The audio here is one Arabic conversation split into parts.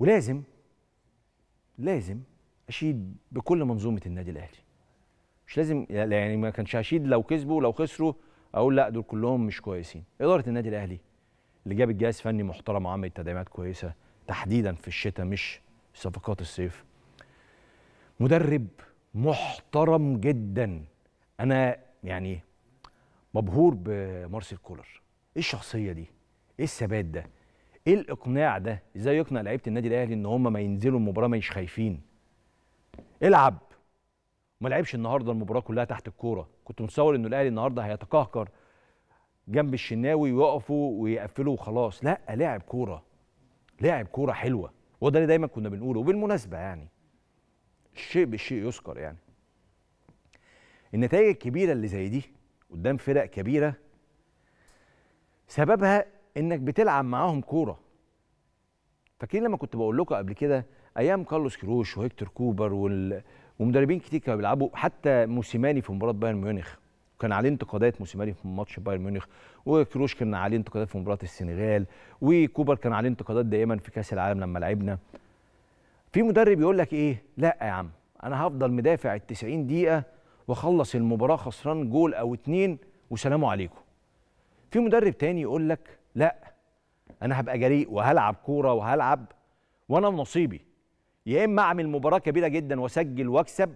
ولازم اشيد بكل منظومه النادي الاهلي. مش لازم يعني ما كانش هشيد لو كسبوا ولو خسروا اقول لا دول كلهم مش كويسين. اداره النادي الاهلي اللي جابت جهاز فني محترم وعملت تدعيمات كويسه تحديدا في الشتاء مش صفقات الصيف. مدرب محترم جدا. انا يعني مبهور بمارسيل كولر. ايه الشخصيه دي؟ ايه الثبات ده؟ ايه الاقناع ده؟ ازاي يقنع لعيبه النادي الاهلي ان هم ما ينزلوا المباراه مش خايفين؟ العب. ما لعبش النهارده المباراه كلها تحت الكوره، كنت متصور ان الاهلي النهارده هيتقهقر جنب الشناوي ويقفوا ويقفلوا وخلاص، لا لاعب كوره. لاعب كوره حلوه، وده اللي دايما كنا بنقوله، وبالمناسبه يعني الشيء بالشيء يذكر يعني. النتائج الكبيره اللي زي دي قدام فرق كبيره سببها انك بتلعب معاهم كوره. فاكرين لما كنت بقول لكم قبل كده ايام كارلوس كيروش وهيكتور كوبر ومدربين كتير كانوا بيلعبوا، حتى موسيماني في مباراه بايرن ميونيخ كان عليه انتقادات، موسيماني في ماتش بايرن ميونيخ، وكيروش كان عليه انتقادات في مباراه السنغال، وكوبر كان عليه انتقادات دائما في كاس العالم لما لعبنا. في مدرب يقول لك ايه؟ لا يا عم انا هفضل مدافع ال 90 دقيقه واخلص المباراه خسران جول او اتنين وسلام عليكم. في مدرب تاني يقول لك لا انا هبقى جريء وهلعب كوره وهلعب وانا نصيبي، يا اما اعمل مباراه كبيره جدا واسجل واكسب،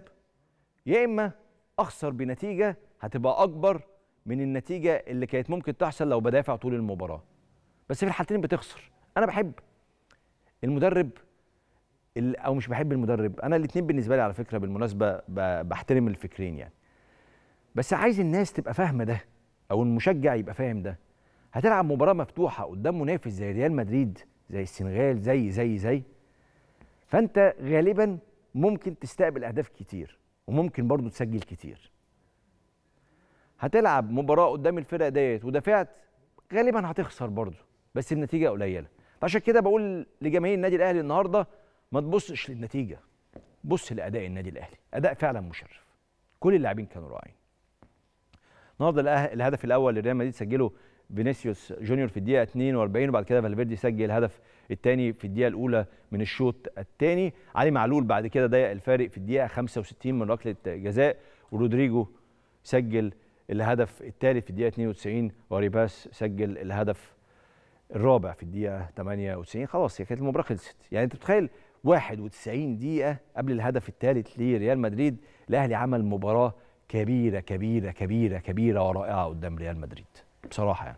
يا اما اخسر بنتيجه هتبقى اكبر من النتيجه اللي كانت ممكن تحصل لو بدافع طول المباراه. بس في الحالتين بتخسر. انا بحب المدرب او مش بحب المدرب، انا الاثنين بالنسبه لي على فكره، بالمناسبه بحترم الفكرين يعني. بس عايز الناس تبقى فاهمه ده، او المشجع يبقى فاهم ده. هتلعب مباراه مفتوحه قدام منافس زي ريال مدريد، زي السنغال، زي زي زي فانت غالبا ممكن تستقبل اهداف كتير وممكن برضو تسجل كتير. هتلعب مباراه قدام الفرقه ديت ودافعت غالبا هتخسر برضو، بس النتيجه قليله. فعشان كده بقول لجماهير النادي الاهلي النهارده ما تبصش للنتيجه، بص لاداء النادي الاهلي، اداء فعلا مشرف. كل اللاعبين كانوا رائعين. النهارده الهدف الاول لريال مدريد سجله فينيسيوس جونيور في الدقيقه 42، وبعد كده فالفيردي سجل الهدف الثاني في الدقيقه الاولى من الشوط الثاني. علي معلول بعد كده ضيق الفارق في الدقيقه 65 من ركله جزاء، ورودريجو سجل الهدف الثالث في الدقيقه 92، وريباس سجل الهدف الرابع في الدقيقه 98. خلاص هي كانت المباراه خلصت. يعني انت بتخيل 91 دقيقه قبل الهدف الثالث لريال مدريد الاهلي عمل مباراه كبيره كبيره كبيره كبيره ورائعه قدام ريال مدريد بصراحه يعني.